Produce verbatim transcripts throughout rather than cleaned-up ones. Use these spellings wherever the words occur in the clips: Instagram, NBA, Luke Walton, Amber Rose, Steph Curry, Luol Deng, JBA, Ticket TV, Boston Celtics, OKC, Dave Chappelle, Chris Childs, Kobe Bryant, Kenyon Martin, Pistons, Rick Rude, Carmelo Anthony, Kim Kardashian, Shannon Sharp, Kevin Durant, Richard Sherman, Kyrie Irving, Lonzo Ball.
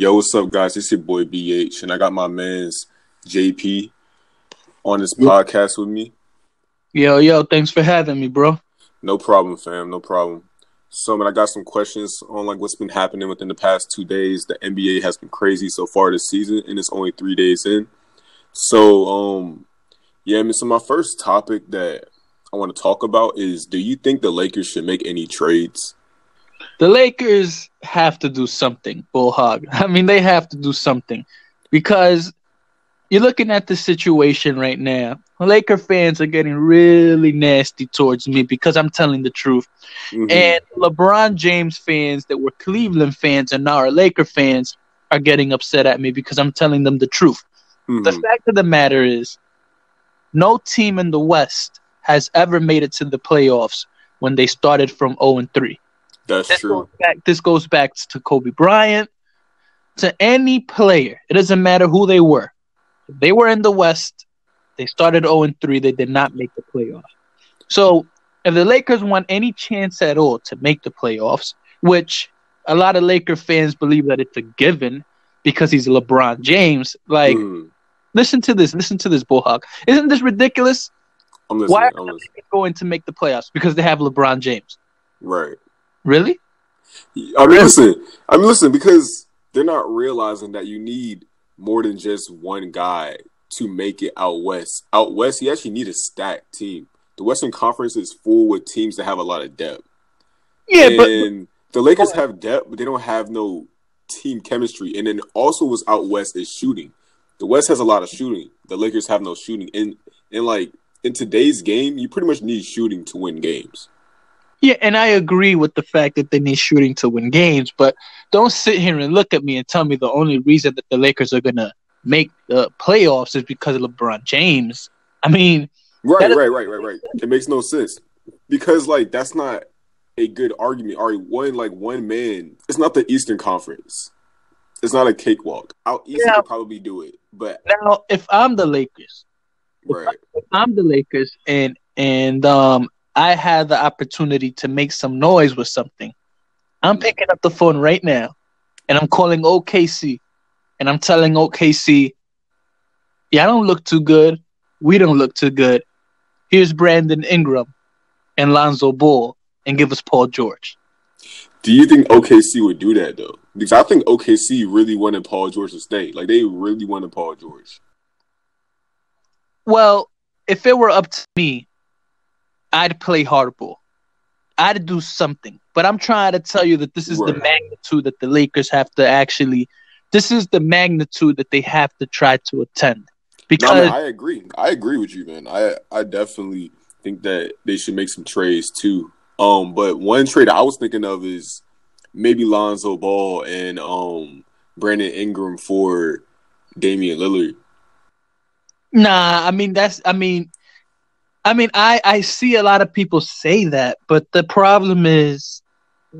Yo, what's up, guys? It's your boy B H, and I got my man's J P on this podcast with me. Yo, yo, thanks for having me, bro. No problem, fam. No problem. So, man, I got some questions on, like, what's been happening within the past two days. The N B A has been crazy so far this season, and it's only three days in. So, um, yeah, I mean, so my first topic that I want to talk about is, do you think the Lakers should make any trades? The Lakers have to do something, bull hog. I mean, they have to do something because you're looking at the situation right now. Laker fans are getting really nasty towards me because I'm telling the truth. Mm-hmm. And LeBron James fans that were Cleveland fans and now are Laker fans are getting upset at me because I'm telling them the truth. Mm-hmm. The fact of the matter is, no team in the West has ever made it to the playoffs when they started from zero and three. That's this true. Goes back, this goes back to Kobe Bryant, to any player. It doesn't matter who they were. If they were in the West, they started zero and three. They did not make the playoffs. So if the Lakers want any chance at all to make the playoffs, which a lot of Laker fans believe that it's a given because he's LeBron James, like, mm. listen to this. Listen to this, bull hog. Isn't this ridiculous? I'm listening, Why are I'm listening. they going to make the playoffs? Because they have LeBron James. Right. Really? I mean, listen. I mean, listen, because they're not realizing that you need more than just one guy to make it out west. Out west, you actually need a stacked team. The Western Conference is full with teams that have a lot of depth. Yeah, and but, but the Lakers but, have depth, but they don't have no team chemistry. And then also, what's out west is shooting. The West has a lot of shooting. The Lakers have no shooting. And and like in today's game, you pretty much need shooting to win games. Yeah, and I agree with the fact that they need shooting to win games, but don't sit here and look at me and tell me the only reason that the Lakers are going to make the playoffs is because of LeBron James. I mean... Right, right, right, right, right. It makes no sense. Because, like, that's not a good argument. All right, one, like, one man... It's not the Eastern Conference. It's not a cakewalk. Out East could probably do it, but... Now, if I'm the Lakers... Right. If, I, if I'm the Lakers and... and um. I had the opportunity to make some noise with something. I'm picking up the phone right now, and I'm calling O K C, and I'm telling O K C, yeah, I don't look too good. We don't look too good. Here's Brandon Ingram and Lonzo Ball, and give us Paul George. Do you think O K C would do that, though? Because I think O K C really wanted Paul George to stay. Like, they really wanted Paul George. Well, if it were up to me, I'd play hardball. I'd do something. But I'm trying to tell you that this is right. the magnitude that the Lakers have to actually – this is the magnitude that they have to try to attend. Because no, man, I agree. I agree with you, man. I, I definitely think that they should make some trades too. Um, but one trade I was thinking of is maybe Lonzo Ball and um Brandon Ingram for Damian Lillard. Nah, I mean that's – I mean – I mean, I, I see a lot of people say that, but the problem is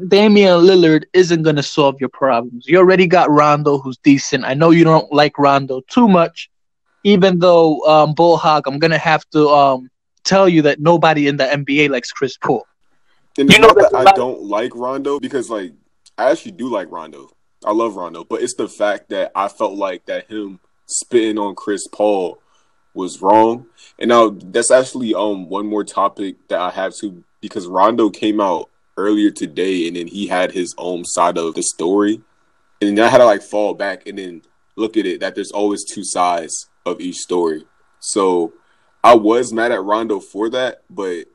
Damian Lillard isn't going to solve your problems. You already got Rondo, who's decent. I know you don't like Rondo too much, even though, um, bull hog, I'm going to have to um, tell you that nobody in the N B A likes Chris Paul. And you know that I don't like Rondo because, like, I actually do like Rondo. I love Rondo, but it's the fact that I felt like that him spitting on Chris Paul was wrong. And now that's actually um one more topic that I have to, because Rondo came out earlier today and then he had his own side of the story, and then I had to like fall back and then look at it that there's always two sides of each story. So I was mad at Rondo for that, but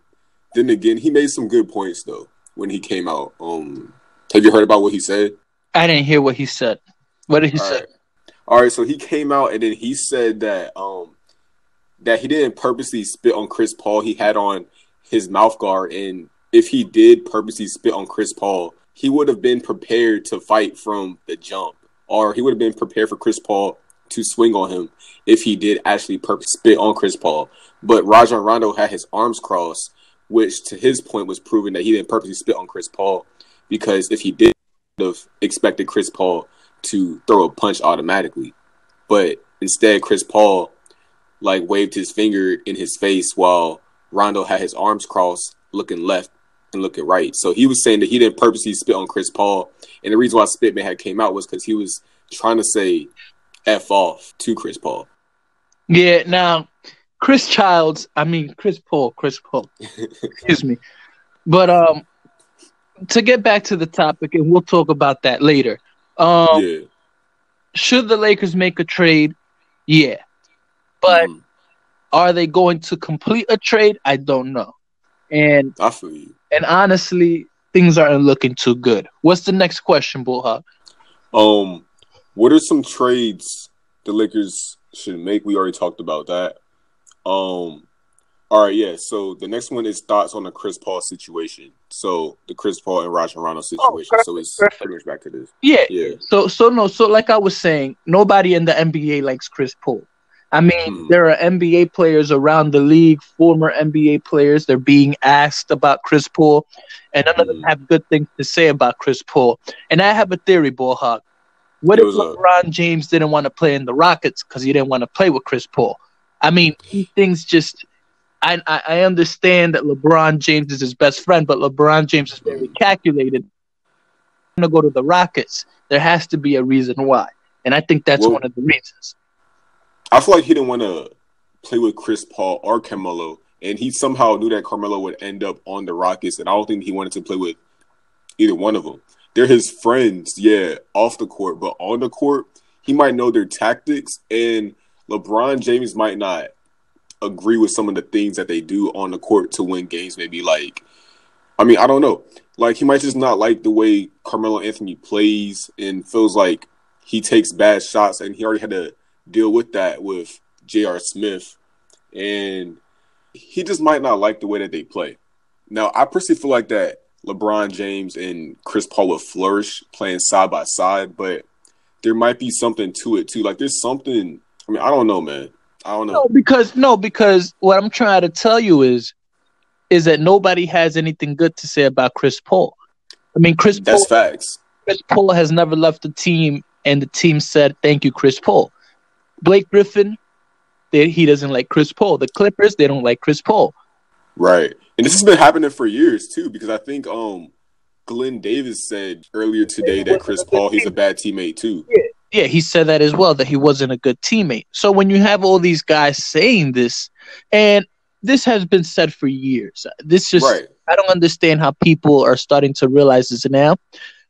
then again he made some good points though when he came out. Um, have you heard about what he said? I didn't hear what he said. What did he say? Right. All right, so he came out and then he said that um. that he didn't purposely spit on Chris Paul. He had on his mouth guard, and if he did purposely spit on Chris Paul, he would have been prepared to fight from the jump, or he would have been prepared for Chris Paul to swing on him if he did actually purposely spit on Chris Paul. But Rajon Rondo had his arms crossed, which to his point was proving that he didn't purposely spit on Chris Paul, because if he did, he would have expected Chris Paul to throw a punch automatically. But instead, Chris Paul like waved his finger in his face while Rondo had his arms crossed looking left can look it right. So he was saying that he didn't purposely spit on Chris Paul. And the reason why Spitman had came out was because he was trying to say F off to Chris Paul. Yeah, now, Chris Childs, I mean, Chris Paul, Chris Paul, excuse me. But um, to get back to the topic, and we'll talk about that later. Um, yeah. Should the Lakers make a trade? Yeah. But mm. are they going to complete a trade? I don't know. And I feel you. And honestly, things aren't looking too good. What's the next question, Bullhawk? Um, what are some trades the Lakers should make? We already talked about that. Um, all right, yeah. So the next one is thoughts on the Chris Paul situation. So the Chris Paul and Rajon Rondo situation. Oh, so it's perfect. Pretty much back to this. Yeah. Yeah. So so no. So like I was saying, nobody in the N B A likes Chris Paul. I mean, mm-hmm. there are N B A players around the league, former N B A players. They're being asked about Chris Paul, and none mm-hmm. of them have good things to say about Chris Paul. And I have a theory, Bullhawk. What if LeBron a- James didn't want to play in the Rockets because he didn't want to play with Chris Paul? I mean, things just I, – I, I understand that LeBron James is his best friend, but LeBron James is very calculated. I'm going to go to the Rockets. There has to be a reason why, and I think that's well, one of the reasons. I feel like he didn't want to play with Chris Paul or Carmelo, and he somehow knew that Carmelo would end up on the Rockets, and I don't think he wanted to play with either one of them. They're his friends, yeah, off the court, but on the court, he might know their tactics, and LeBron James might not agree with some of the things that they do on the court to win games, maybe. Like, I mean, I don't know. Like, he might just not like the way Carmelo Anthony plays and feels like he takes bad shots, and he already had to deal with that with J R. Smith, and he just might not like the way that they play. Now, I personally feel like that LeBron James and Chris Paul would flourish playing side by side, but there might be something to it too. Like, there's something. I mean, I don't know, man. I don't know. No, because no, because what I'm trying to tell you is, is that nobody has anything good to say about Chris Paul. I mean, Chris. That's Paul, facts. Chris Paul has never left the team, and the team said, "Thank you, Chris Paul." Blake Griffin, they, he doesn't like Chris Paul. The Clippers, they don't like Chris Paul. Right. And this has been happening for years, too, because I think um, Glenn Davis said earlier today that Chris Paul, he's a bad teammate, too. Yeah. yeah, he said that as well, that he wasn't a good teammate. So when you have all these guys saying this, and this has been said for years. This just right. I don't understand how people are starting to realize this now.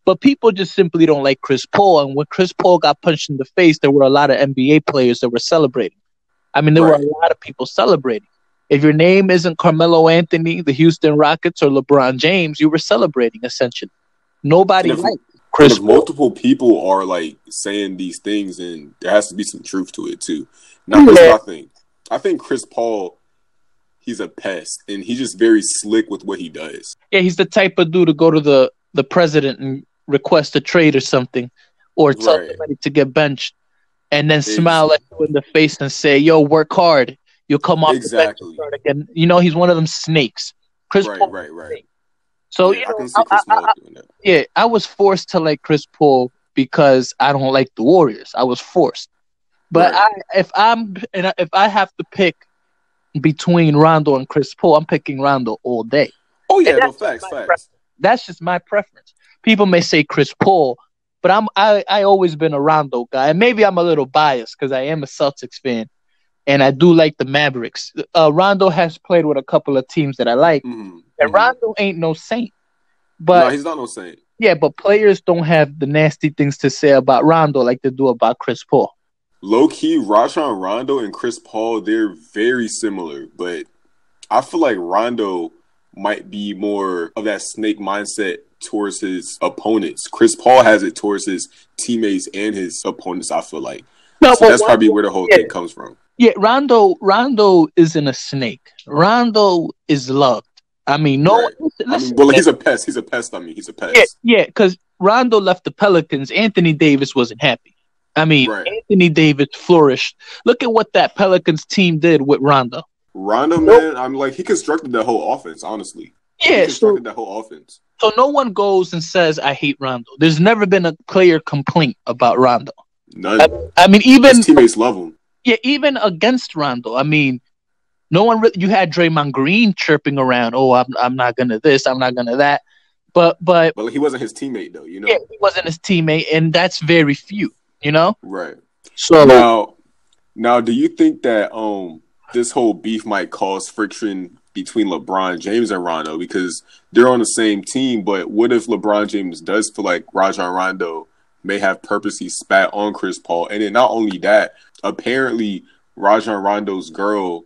But people just simply don't like Chris Paul. And when Chris Paul got punched in the face, there were a lot of N B A players that were celebrating. I mean, there right. were a lot of people celebrating. If your name isn't Carmelo Anthony, the Houston Rockets, or LeBron James, you were celebrating, essentially. Nobody if, liked Chris Paul. Multiple people are, like, saying these things, and there has to be some truth to it, too. Now, yeah. Here's what I think. I think Chris Paul, he's a pest, and he's just very slick with what he does. Yeah, he's the type of dude to go to the, the president and request a trade or something, or tell right. somebody to get benched, and then exactly. smile at you in the face and say, "Yo, work hard. You'll come off exactly. the bench and start again." You know, he's one of them snakes. Chris right, Paul, right, right. So yeah, you know, I can see Chris I, I, I, yeah, I was forced to like Chris Paul because I don't like the Warriors. I was forced, but right. I, if I'm and if I have to pick between Rondo and Chris Paul, I'm picking Rondo all day. Oh yeah, no, facts, facts. That's just my preference. People may say Chris Paul, but I'm I I always been a Rondo guy. And maybe I'm a little biased because I am a Celtics fan, and I do like the Mavericks. Uh, Rondo has played with a couple of teams that I like, mm-hmm. and Rondo ain't no saint. But no, he's not no saint. Yeah, but players don't have the nasty things to say about Rondo like they do about Chris Paul. Low key, Rajon Rondo and Chris Paul, they're very similar, but I feel like Rondo might be more of that snake mindset towards his opponents. Chris Paul has it towards his teammates and his opponents, I feel like. No, so that's Rondo, probably where the whole yeah. thing comes from. Yeah, Rondo Rondo isn't a snake. Rondo is loved. I mean, no right. listen, I mean, well, he's a pest. He's a pest, I mean, he's a pest. Yeah, because yeah, Rondo left the Pelicans. Anthony Davis wasn't happy. I mean, right. Anthony Davis flourished. Look at what that Pelicans team did with Rondo. Rondo, nope. man, I'm like, he constructed that whole offense, honestly. Yeah, he constructed so, that whole offense. So no one goes and says, "I hate Rondo." There's never been a player complaint about Rondo. None. I, I mean, even his teammates love him. Yeah, even against Rondo. I mean, No one really, you had Draymond Green chirping around, oh, I'm I'm not gonna this, I'm not gonna that. But but well, he wasn't his teammate though, you know. Yeah, he wasn't his teammate, and that's very few, you know? Right. So now now do you think that um this whole beef might cause friction between LeBron James and Rondo, because they're on the same team, but what if LeBron James does feel like Rajon Rondo may have purposely spat on Chris Paul? And then not only that, apparently Rajon Rondo's girl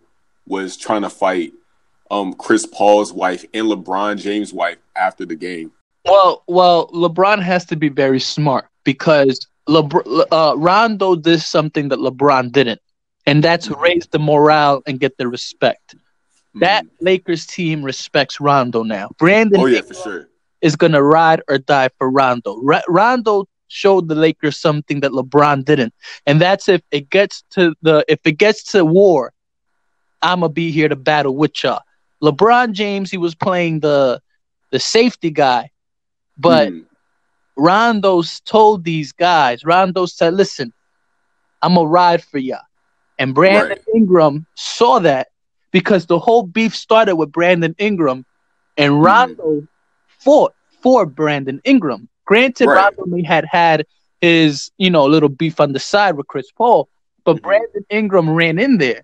was trying to fight um, Chris Paul's wife and LeBron James' wife after the game. Well, well, LeBron has to be very smart, because LeBron, uh, Rondo did something that LeBron didn't, and that's mm-hmm. raise the morale and get the respect. Mm-hmm. That Lakers team respects Rondo now. Brandon oh, yeah, for sure. is going to ride or die for Rondo. R- Rondo showed the Lakers something that LeBron didn't, and that's if it gets to the if it gets to war, I'm going to be here to battle with y'all. LeBron James, he was playing the the safety guy, but mm. Rondo's told these guys, Rondo said, listen, I'm going to ride for y'all. And Brandon right. Ingram saw that, because the whole beef started with Brandon Ingram, and Rondo mm. fought for Brandon Ingram. Granted, right. Rondo may had had his, you know, little beef on the side with Chris Paul, but mm-hmm. Brandon Ingram ran in there.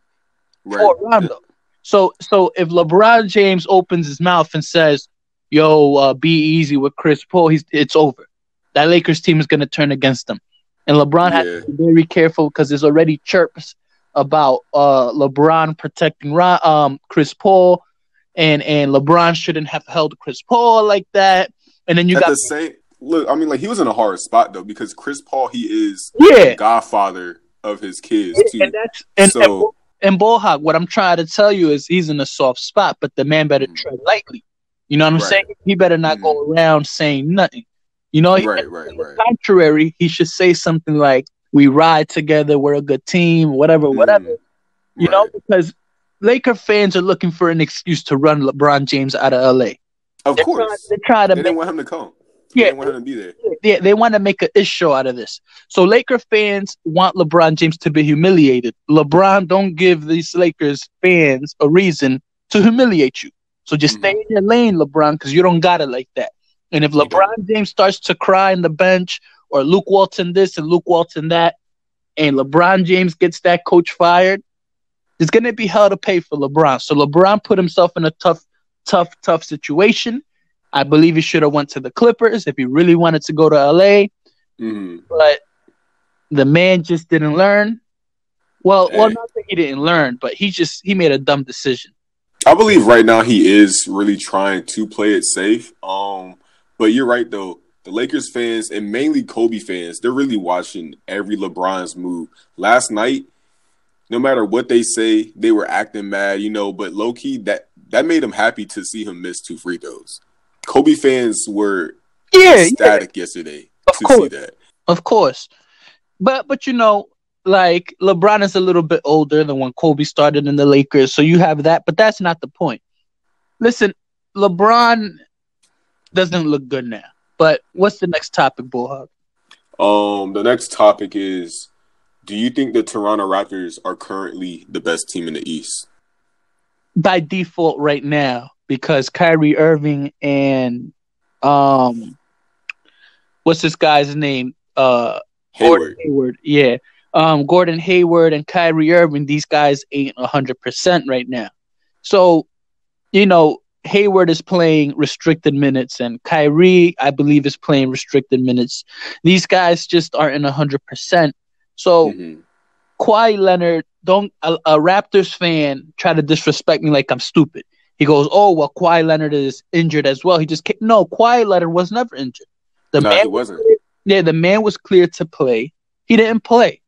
Right. For Rondo. So, so if LeBron James opens his mouth and says, yo, uh, be easy with Chris Paul, he's, it's over. That Lakers team is going to turn against him. And LeBron yeah. has to be very careful, because there's already chirps about uh, LeBron protecting Ron, um, Chris Paul, and, and LeBron shouldn't have held Chris Paul like that. And then you At got... The same, look, I mean, like, he was in a hard spot, though, because Chris Paul, he is yeah. the godfather of his kids, yeah, too. And that's... And, so... And, and, And Bohawk, what I'm trying to tell you is he's in a soft spot, but the man better tread lightly. You know what I'm right. saying? He better not mm. go around saying nothing. You know, right, he, right, on the contrary, right. he should say something like, we ride together, we're a good team, whatever, mm. whatever. You right. know, because Laker fans are looking for an excuse to run LeBron James out of L A. Of they're course. Trying, trying to they make, didn't want him to come. They yeah, didn't want him to be there. Yeah, they want to make an issue out of this. So Laker fans want LeBron James to be humiliated. LeBron, don't give these Lakers fans a reason to humiliate you. So just mm-hmm. stay in your lane, LeBron, because you don't got it like that. And if LeBron James starts to cry on the bench, or Luke Walton this and Luke Walton that, and LeBron James gets that coach fired, it's going to be hell to pay for LeBron. So LeBron put himself in a tough, tough, tough situation. I believe he should have went to the Clippers if he really wanted to go to L A. Mm-hmm. But the man just didn't learn. Well, hey. well, not that he didn't learn, but he just he made a dumb decision. I believe right now he is really trying to play it safe. Um, but you're right, though. The Lakers fans, and mainly Kobe fans, they're really watching every LeBron's move. Last night, no matter what they say, they were acting mad, you know. But low-key, that, that made them happy to see him miss two free throws. Kobe fans were yeah, ecstatic yeah. yesterday of to course. see that. Of course. But, but you know, like, LeBron is a little bit older than when Kobe started in the Lakers, so you have that, but that's not the point. Listen, LeBron doesn't look good now, but what's the next topic, Bullhug? Um, the next topic is, do you think the Toronto Raptors are currently the best team in the East? By default right now. Because Kyrie Irving and um, what's this guy's name? Uh, Hayward. Gordon Hayward. Yeah, um, Gordon Hayward and Kyrie Irving. These guys ain't a hundred percent right now. So, you know, Hayward is playing restricted minutes, and Kyrie, I believe, is playing restricted minutes. These guys just aren't a hundred percent. So, mm-hmm. Kawhi Leonard, don't a, a Raptors fan try to disrespect me like I'm stupid. He goes, oh, well, Kawhi Leonard is injured as well. He just came. No, Kawhi Leonard was never injured. The no, man he wasn't. Was yeah, the man was cleared to play. He didn't play.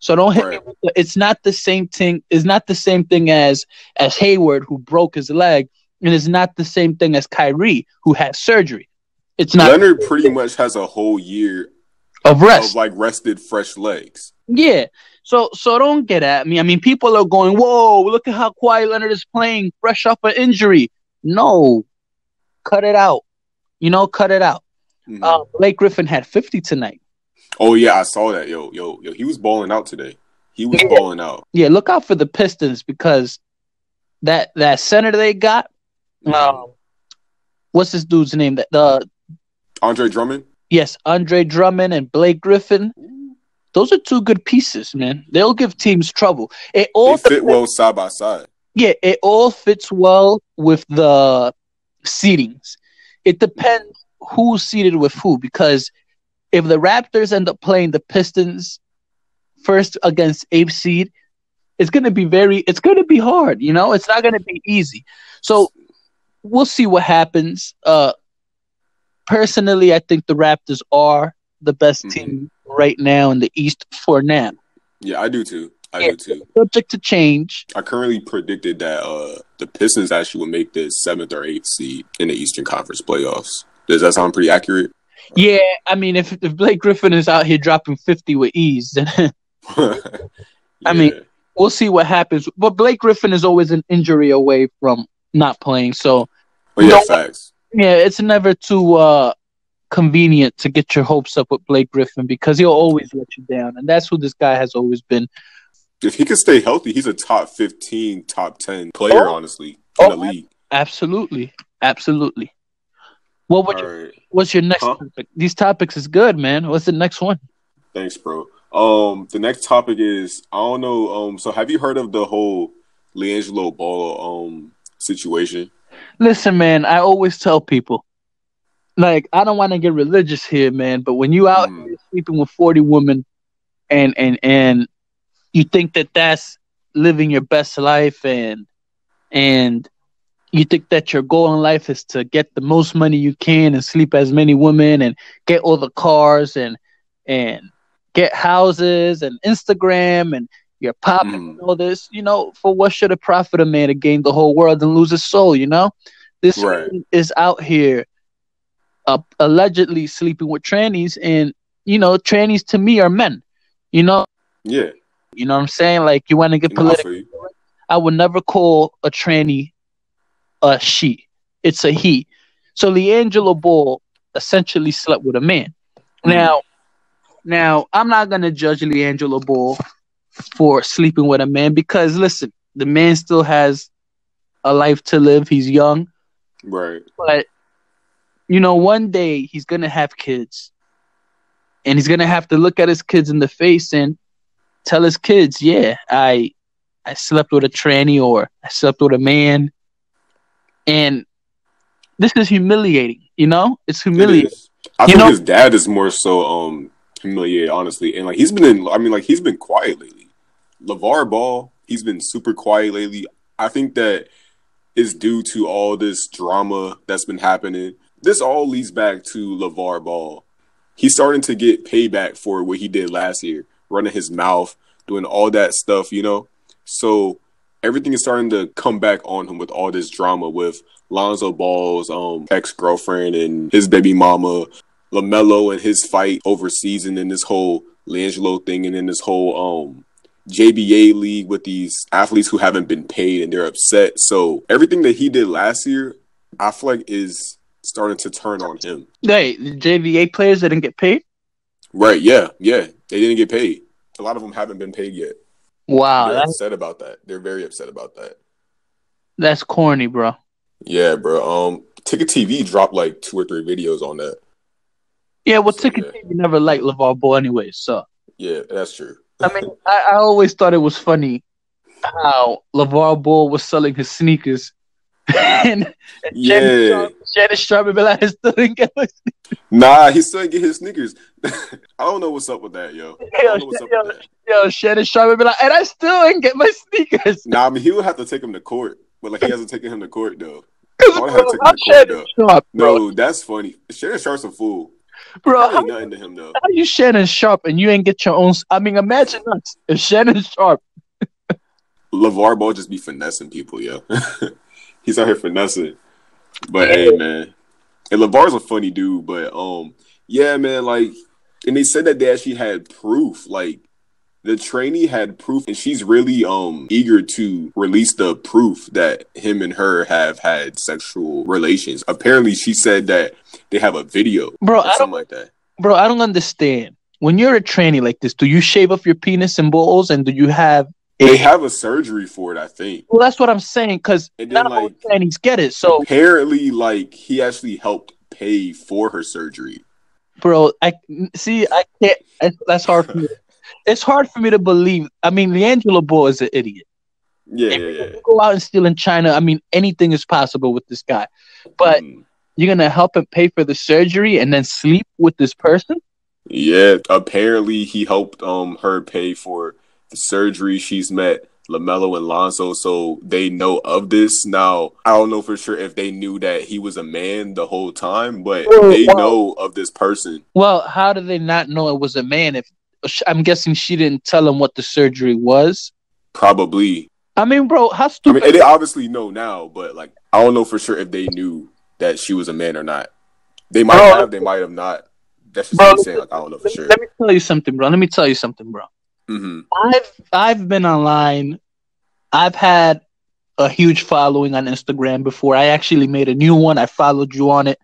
So don't hit right. me with the, it's not the same thing. It's not the same thing as as Hayward, who broke his leg, and it's not the same thing as Kyrie, who had surgery. It's not. Leonard pretty thing. much has a whole year of rest, of like rested fresh legs. Yeah. So so don't get at me. I mean, people are going, whoa, look at how Kawhi Leonard is playing fresh off an injury. No, cut it out. You know, cut it out. Mm-hmm. Uh, Blake Griffin had fifty tonight. Oh, yeah, I saw that. Yo, yo, yo, he was balling out today. He was yeah. balling out. Yeah, look out for the Pistons, because that that center they got. Um, what's this dude's name? That the Andre Drummond. Yes, Andre Drummond and Blake Griffin. Those are two good pieces, man. They'll give teams trouble. It all they fit well side by side. Yeah, it all fits well with the seedings. It depends who's seeded with who, because if the Raptors end up playing the Pistons first against eighth seed, it's gonna be very, it's gonna be hard. You know, it's not gonna be easy. So we'll see what happens. Uh, personally, I think the Raptors are the best mm-hmm. team right now in the East for now. Yeah, I do too. I yeah, do too. Subject to change. I currently predicted that uh, the Pistons actually will make the seventh or eighth seed in the Eastern Conference playoffs. Does that sound pretty accurate? Yeah, I mean, if if Blake Griffin is out here dropping fifty with ease, then yeah. I mean, we'll see what happens. But Blake Griffin is always an injury away from not playing. So, oh, yeah, facts. Yeah, it's never too uh, convenient to get your hopes up with Blake Griffin because he'll always let you down, and that's who this guy has always been. If he could stay healthy, he's a top fifteen, top ten player, oh. honestly, in oh, the league. Absolutely. Absolutely. What would you, right. What's your next huh? topic? These topics is good, man. What's the next one? Thanks, bro. Um, the next topic is, I don't know, um, so have you heard of the whole LiAngelo Ball um situation? Listen, man, I always tell people, like, I don't want to get religious here, man, but when you out mm. here sleeping with forty women and and and you think that that's living your best life, and and you think that your goal in life is to get the most money you can and sleep as many women and get all the cars and and get houses and Instagram and your pop mm. and all this, you know, for what should it profit a man to gain the whole world and lose his soul, you know? This right. man is out here uh, allegedly sleeping with trannies, and, you know, trannies to me are men, you know? Yeah. You know what I'm saying? Like, you want to get political. I would never call a tranny a she. It's a he. So LiAngelo Ball essentially slept with a man. Mm-hmm. Now, now I'm not going to judge LiAngelo Ball for sleeping with a man because, listen, the man still has a life to live. He's young. Right. But, you know, one day he's going to have kids. And he's going to have to look at his kids in the face and tell his kids, yeah, I I slept with a tranny or I slept with a man. And this is humiliating, you know? It's humiliating. It I you think know? His dad is more so um humiliated, honestly. And like he's been in I mean, like he's been quiet lately. LaVar Ball, he's been super quiet lately. I think that is due to all this drama that's been happening. This all leads back to LaVar Ball. He's starting to get payback for what he did last year. Running his mouth, doing all that stuff, you know? So everything is starting to come back on him with all this drama with Lonzo Ball's um, ex-girlfriend and his baby mama, LaMelo and his fight overseas, and then this whole LiAngelo thing, and then this whole um, J B A league with these athletes who haven't been paid and they're upset. So everything that he did last year, I feel like is starting to turn on him. Hey, the J B A players that didn't get paid? Right, yeah, yeah. They didn't get paid. A lot of them haven't been paid yet. Wow. They're upset about that. They're very upset about that. That's corny, bro. Yeah, bro. Um, Ticket T V dropped like two or three videos on that. Yeah, well, so, Ticket yeah. T V never liked LaVar Ball anyway, so. Yeah, that's true. I mean, I, I always thought it was funny how LaVar Ball was selling his sneakers. and, and yeah. Shannon Sharp, Shannon Sharp would be like, I still didn't get my sneakers. Nah, he still didn't get his sneakers. I don't know what's up with that, yo. I don't know what's up yo, with that. Yo, Shannon Sharp would be like, and I still didn't get my sneakers. Nah, I mean, he would have to take him to court. But, like, he hasn't taken him to court, though. I would have to take him to court, Shannon though. Sharp, no, that's funny. Shannon Sharp's a fool. Bro, ain't how, nothing to him, though. How you Shannon Sharp and you ain't get your own... I mean, imagine us if Shannon Sharp... LaVar Ball just be finessing people, yo. He's out here finessing. But, yeah. hey, man. And LaVar's a funny dude. But, um, yeah, man, like, and they said that they actually had proof. Like, the trainee had proof. And she's really um eager to release the proof that him and her have had sexual relations. Apparently, she said that they have a video bro, or I something like that. Bro, I don't understand. When you're a trainee like this, do you shave off your penis and balls? And do you have They have a surgery for it, I think. Well, that's what I'm saying, because now like, he's get it. So apparently, like, he actually helped pay for her surgery. Bro, I see. I can't. I, that's hard for me. It's hard for me to believe. I mean, LiAngelo Ball is an idiot. Yeah, if yeah, yeah. you go out and steal in China, I mean, anything is possible with this guy. But mm. you're gonna help him pay for the surgery and then sleep with this person? Yeah, apparently he helped um her pay for the surgery. She's met LaMelo and Lonzo, so they know of this. Now, I don't know for sure if they knew that he was a man the whole time, but oh, they wow. know of this person. Well, how did they not know it was a man? If I'm guessing she didn't tell him what the surgery was? Probably. I mean, bro, how stupid. I mean, they obviously know now, but like, I don't know for sure if they knew that she was a man or not. They might bro, have, they might have not. That's just bro, what I'm saying. Like, I don't know for let sure. Me, let me tell you something, bro. Let me tell you something, bro. Mm-hmm. I've I've been online. I've had a huge following on Instagram before. I actually made a new one. I followed you on it.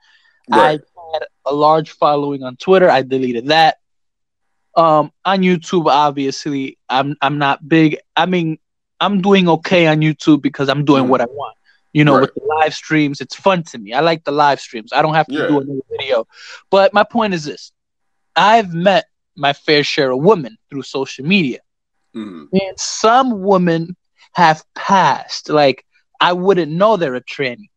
Right. I had a large following on Twitter. I deleted that. Um, on YouTube, obviously, I'm I'm not big. I mean, I'm doing okay on YouTube because I'm doing mm-hmm. what I want. You know, right. with the live streams, it's fun to me. I like the live streams. I don't have to yeah. do another video. But my point is this. I've met my fair share of women through social media. Mm-hmm. And some women have passed. Like, I wouldn't know they're a tranny.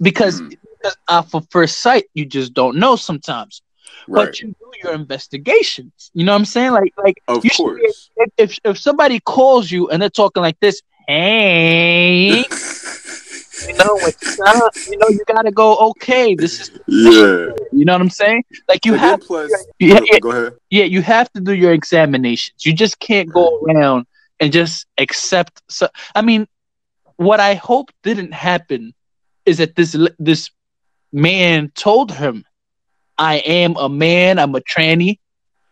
Because, mm-hmm. because off of first sight, you just don't know sometimes. Right. But you do your investigations. You know what I'm saying? Like, like of you course. Should, if, if, if somebody calls you and they're talking like this, hey... You know, not, you know, you gotta go. Okay, this is yeah. You know what I'm saying? Like you and have, plus, yeah, yeah, go ahead. Yeah, you have to do your examinations. You just can't go around and just accept. So, I mean, what I hope didn't happen is that this this man told him, "I am a man. I'm a tranny.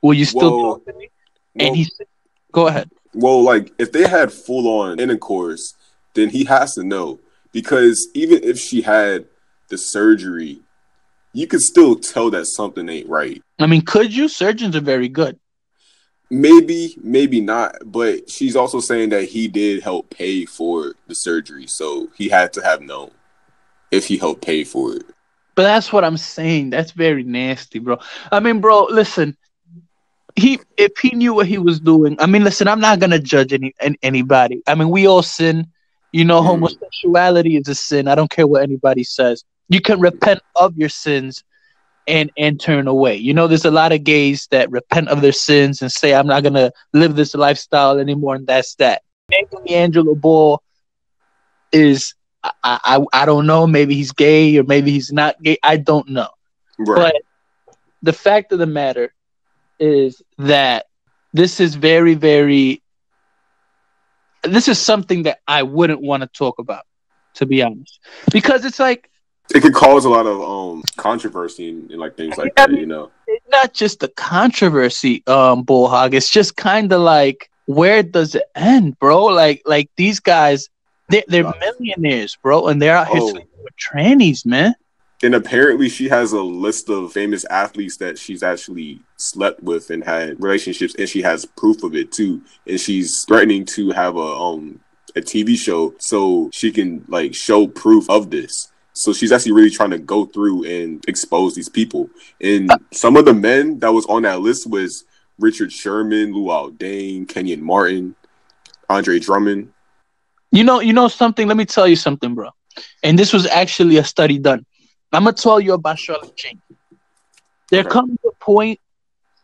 Will you still Whoa. talk to me?" And Whoa. he said, "Go ahead." Well, like if they had full on intercourse, then he has to know. Because even if she had the surgery, you could still tell that something ain't right. I mean, could you? Surgeons are very good. Maybe, maybe not. But she's also saying that he did help pay for the surgery. So he had to have known if he helped pay for it. But that's what I'm saying. That's very nasty, bro. I mean, bro, listen. He, if he knew what he was doing. I mean, listen, I'm not going to judge any, anybody. I mean, we all sin. You know, homosexuality is a sin. I don't care what anybody says. You can repent of your sins and and turn away. You know, there's a lot of gays that repent of their sins and say, I'm not going to live this lifestyle anymore, and that's that. Maybe LiAngelo Ball is, I, I, I don't know, maybe he's gay or maybe he's not gay. I don't know. Right. But the fact of the matter is that this is very, very... This is something that I wouldn't want to talk about, to be honest, because it's like it could cause a lot of um controversy and, and like things like I mean, that. You know, it's not just the controversy, um, Bull Hog. It's just kind of like where does it end, bro? Like, like these guys, they, they're God. millionaires, bro, and they're out here oh. with trannies, man. And apparently, she has a list of famous athletes that she's actually slept with and had relationships, and she has proof of it too. And she's threatening to have a um a T V show so she can like show proof of this. So she's actually really trying to go through and expose these people. And some of the men that was on that list was Richard Sherman, Luol Deng, Kenyon Martin, Andre Drummond. You know, you know something. Let me tell you something, bro. And this was actually a study done. I'm going to tell you about Charlotte Chang. There comes a point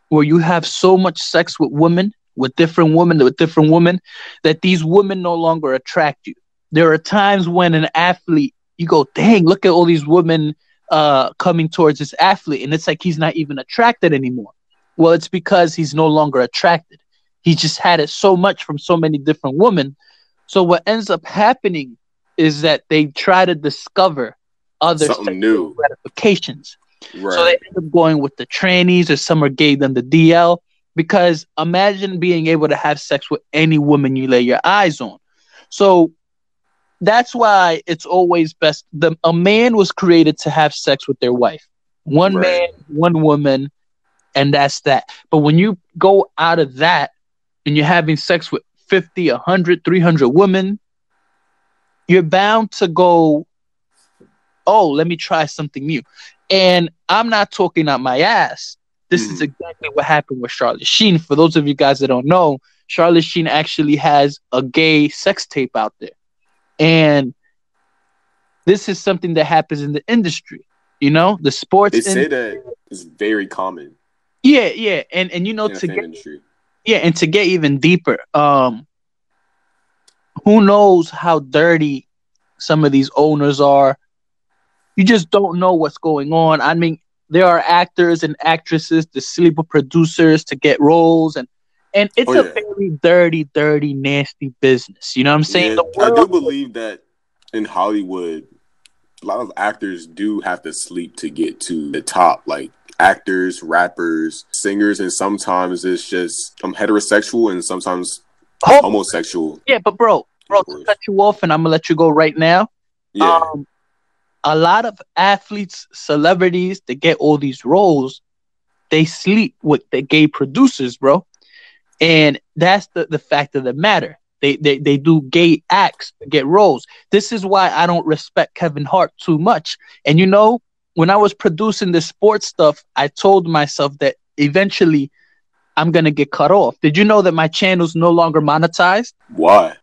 where you have so much sex with women, with different women, with different women, that these women no longer attract you. There are times when an athlete, you go, dang, look at all these women uh, coming towards this athlete. And it's like he's not even attracted anymore. Well, it's because he's no longer attracted. He just had it so much from so many different women. So what ends up happening is that they try to discover other new gratifications, right. So they end up going with the trannies, or some are gave them the D L. Because imagine being able to have sex with any woman you lay your eyes on. So that's why it's always best. The a man was created to have sex with their wife, one right. man, one woman, and that's that. But when you go out of that and you're having sex with fifty, one hundred, three hundred women, you're bound to go, oh, let me try something new. And I'm not talking out my ass. This mm. is exactly what happened with Charlotte Sheen. For those of you guys that don't know, Charlotte Sheen actually has a gay sex tape out there. And this is something that happens in the industry. You know, the sports They say industry, that it's very common. Yeah, yeah. And, and you know, to get, yeah, and to get even deeper, um, who knows how dirty some of these owners are. You just don't know what's going on. I mean, there are actors and actresses that sleep with producers to get roles, and and it's oh, yeah. a very dirty, dirty, nasty business. You know what I'm saying? Yeah, the world- I do believe that in Hollywood, a lot of actors do have to sleep to get to the top, like actors, rappers, singers, and sometimes it's just I'm heterosexual and sometimes oh, homosexual. Yeah, but bro, bro, to cut you off, and I'm gonna let you go right now. Yeah. Um, A lot of athletes, celebrities that get all these roles, they sleep with the gay producers, bro. And that's the, the fact of the matter. They, they they do gay acts to get roles. This is why I don't respect Kevin Hart too much. And, you know, when I was producing the sports stuff, I told myself that eventually I'm going to get cut off. Did you know that my channel's no longer monetized? Why?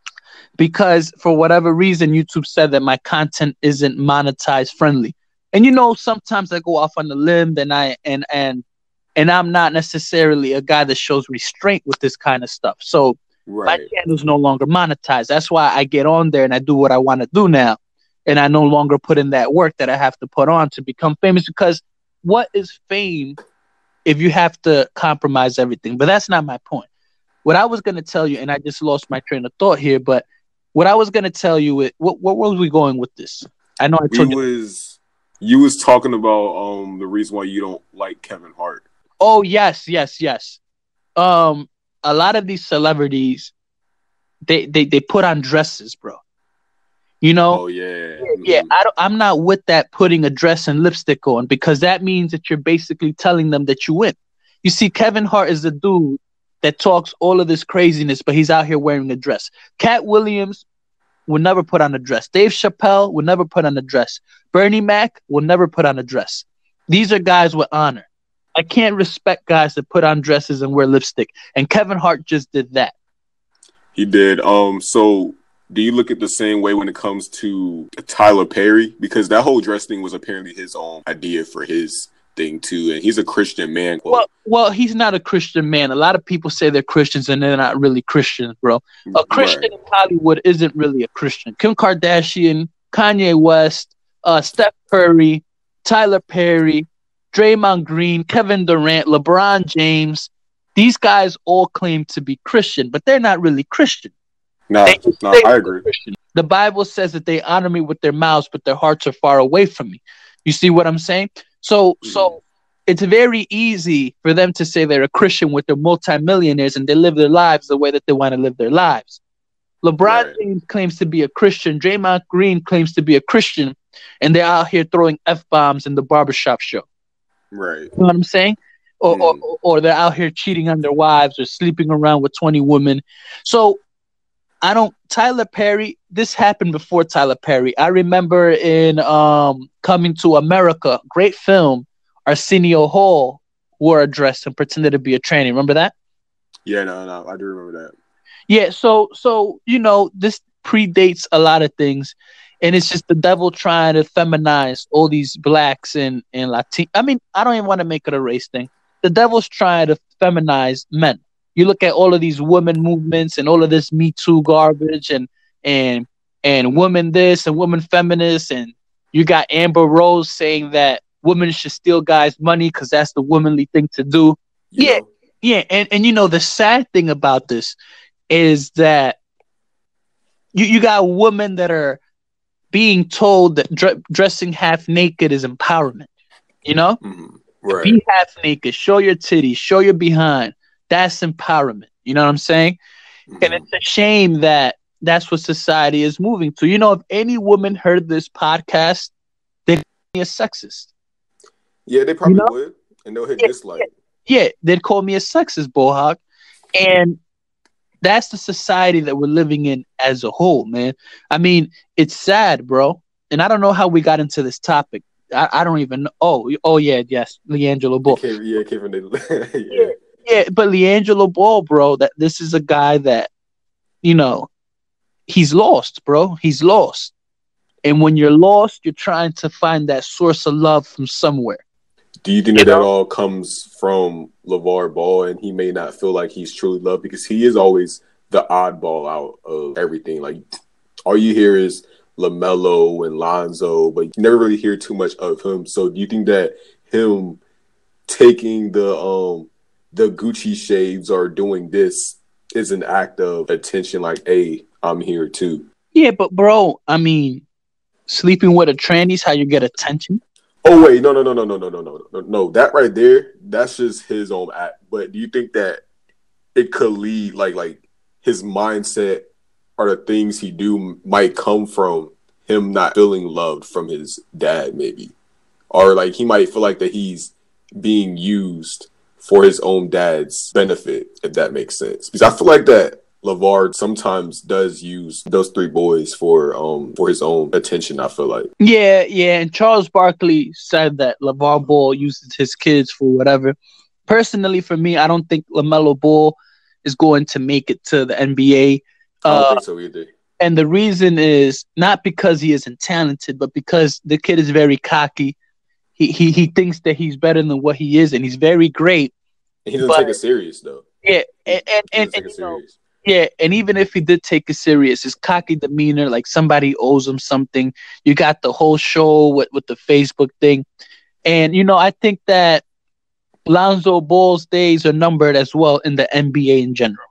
Because for whatever reason, YouTube said that my content isn't monetized friendly. And, you know, sometimes I go off on the limb and I and and and I'm not necessarily a guy that shows restraint with this kind of stuff. So right. my channel's no longer monetized. That's why I get on there and I do what I want to do now. And I no longer put in that work that I have to put on to become famous, because what is fame if you have to compromise everything? But that's not my point. What I was going to tell you, and I just lost my train of thought here, but what I was going to tell you, is, what what was we going with this? I know I told we you. Was, you was talking about um the reason why you don't like Kevin Hart. Oh, yes, yes, yes. Um, a lot of these celebrities, they, they, they put on dresses, bro. You know? Oh, yeah. Yeah, yeah. I don't, I'm not with that putting a dress and lipstick on, because that means that you're basically telling them that you win. You see, Kevin Hart is the dude that talks all of this craziness, but he's out here wearing a dress. Katt Williams will never put on a dress. Dave Chappelle will never put on a dress. Bernie Mac will never put on a dress. These are guys with honor. I can't respect guys that put on dresses and wear lipstick. And Kevin Hart just did that. He did. Um. So do you look at the same way when it comes to Tyler Perry? Because that whole dress thing was apparently his own idea for his thing too, and he's a Christian man. Well, well, he's not a Christian man. A lot of people say they're Christians and they're not really Christians, bro. A Christian right. in Hollywood isn't really a Christian. Kim Kardashian, Kanye West, uh, Steph Curry, Tyler Perry, Draymond Green, Kevin Durant, LeBron James. These guys all claim to be Christian, but they're not really Christian. No, they, no they I agree. Christian. The Bible says that they honor me with their mouths, but their hearts are far away from me. You see what I'm saying? So so it's very easy for them to say they're a Christian with their multimillionaires and they live their lives the way that they want to live their lives. LeBron right. James claims to be a Christian. Draymond Green claims to be a Christian. And they're out here throwing F-bombs in the barbershop show. Right. You know what I'm saying? Or, mm. or, or they're out here cheating on their wives or sleeping around with twenty women. So I don't – Tyler Perry – this happened before Tyler Perry. I remember in um, Coming to America, great film, Arsenio Hall wore a dress and pretended to be a tranny. Remember that? Yeah, no, no, I do remember that. Yeah, so, so you know, this predates a lot of things, and it's just the devil trying to feminize all these blacks and, and Latin. I mean, I don't even want to make it a race thing. The devil's trying to feminize men. You look at all of these women movements and all of this Me Too garbage and and and women this and women feminists, and you got Amber Rose saying that women should steal guys' money because that's the womanly thing to do. You yeah, know. yeah, and and you know the sad thing about this is that you you got women that are being told that dre- dressing half naked is empowerment. You know, mm, right. Be half naked, show your titties, show your behind. That's empowerment. You know what I'm saying? Mm-hmm. And it's a shame that that's what society is moving to. You know, if any woman heard this podcast, they'd call me a sexist. Yeah, they probably you know? would. And they'll hit yeah, dislike. Yeah, they'd call me a sexist, Bohawk. And that's the society that we're living in as a whole, man. I mean, it's sad, bro. And I don't know how we got into this topic. I, I don't even know. Oh, oh yeah, yes, LiAngelo Ball. Came, yeah, came from the, yeah. yeah, yeah, but LiAngelo Ball, bro. That this is a guy that, you know, he's lost, bro. He's lost. And when you're lost, you're trying to find that source of love from somewhere. Do you think you that, that all comes from LaVar Ball, and he may not feel like he's truly loved because he is always the oddball out of everything? Like, all you hear is LaMelo and Lonzo, but you never really hear too much of him. So do you think that him taking the um the Gucci shaves or doing this is an act of attention, like, hey, I'm here too? Yeah, but bro, I mean, sleeping with a tranny's how you get attention. Oh wait, no, no, no, no, no, no, no, no, no, no. That right there, that's just his own act. But do you think that it could lead, like, like his mindset or the things he do might come from him not feeling loved from his dad, maybe, or like he might feel like that he's being used for his own dad's benefit, if that makes sense? Because I feel like that LaVar sometimes does use those three boys for um for his own attention, I feel like. Yeah, yeah, and Charles Barkley said that LaVar Ball uses his kids for whatever. Personally, for me, I don't think LaMelo Ball is going to make it to the N B A. Uh, I don't think so either. And the reason is not because he isn't talented, but because the kid is very cocky. He he he thinks that he's better than what he is, and he's very great. And he doesn't but, take it serious, though. Yeah, and, and, and, and you know, yeah, and even if he did take it serious, his cocky demeanor, like somebody owes him something. You got the whole show with, with the Facebook thing. And, you know, I think that Lonzo Ball's days are numbered as well in the N B A in general.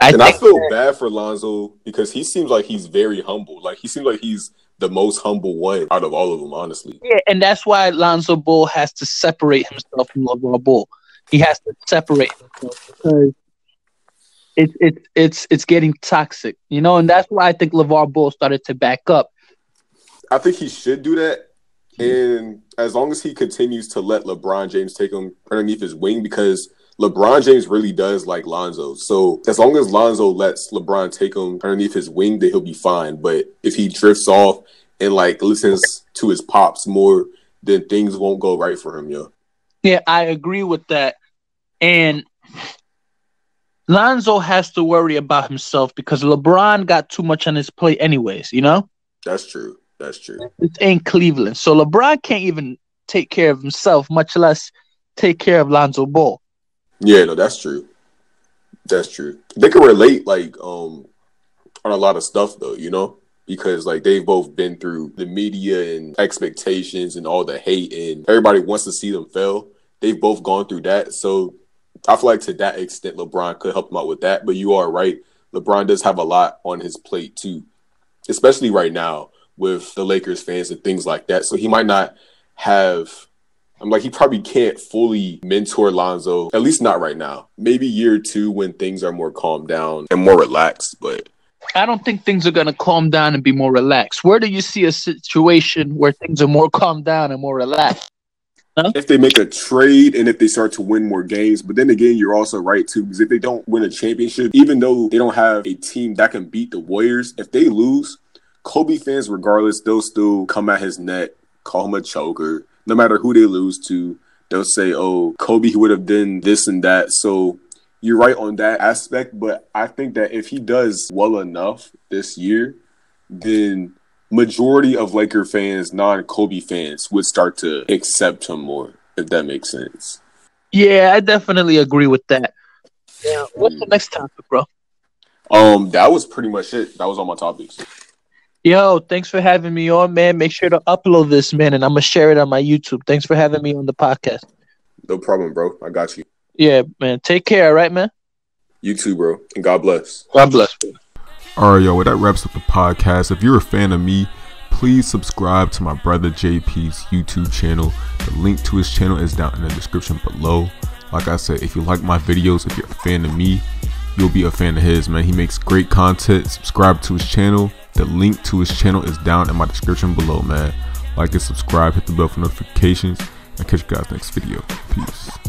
I and think I feel that, bad for Lonzo, because he seems like he's very humble. Like, he seems like he's the most humble one out of all of them, honestly. Yeah, and that's why Lonzo Ball has to separate himself from LaVar Ball. He has to separate himself because It's it's it's it's getting toxic, you know, and that's why I think LaVar Ball started to back up. I think he should do that, and as long as he continues to let LeBron James take him underneath his wing, because LeBron James really does like Lonzo. So as long as Lonzo lets LeBron take him underneath his wing, then he'll be fine. But if he drifts off and like listens to his pops more, then things won't go right for him, yo. Yeah, I agree with that, and Lonzo has to worry about himself because LeBron got too much on his plate anyways, you know? That's true. That's true. It ain't Cleveland. So LeBron can't even take care of himself, much less take care of Lonzo Ball. Yeah, no, that's true. That's true. They can relate, like, um, on a lot of stuff, though, you know? Because, like, they've both been through the media and expectations and all the hate, and everybody wants to see them fail. They've both gone through that, so I feel like to that extent, LeBron could help him out with that. But you are right. LeBron does have a lot on his plate, too, especially right now with the Lakers fans and things like that. So he might not have – I'm like, he probably can't fully mentor Lonzo, at least not right now. Maybe year two when things are more calmed down and more relaxed. But I don't think things are going to calm down and be more relaxed. Where do you see a situation where things are more calmed down and more relaxed? If they make a trade and if they start to win more games. But then again, you're also right, too, because if they don't win a championship, even though they don't have a team that can beat the Warriors, if they lose, Kobe fans, regardless, they'll still come at his neck, call him a choker. No matter who they lose to, they'll say, oh, Kobe would have done this and that. So you're right on that aspect. But I think that if he does well enough this year, then majority of Laker fans, non-Kobe fans, would start to accept him more, if that makes sense. Yeah, I definitely agree with that. Yeah, what's the next topic, bro? Um, that was pretty much it. That was all my topics. Yo, thanks for having me on, man. Make sure to upload this, man, and I'm gonna share it on my YouTube. Thanks for having me on the podcast. No problem, bro. I got you. Yeah, man. Take care, all right, man? You too, bro. And God bless. God bless, bro. Alright, y'all, well, that wraps up the podcast. If you're a fan of me, please subscribe to my brother J P's YouTube channel. The link to his channel is down in the description below. Like I said, if you like my videos, if you're a fan of me, you'll be a fan of his, man. He makes great content. Subscribe to his channel. The link to his channel is down in my description below, man. Like and subscribe, hit the bell for notifications, and catch you guys next video. Peace.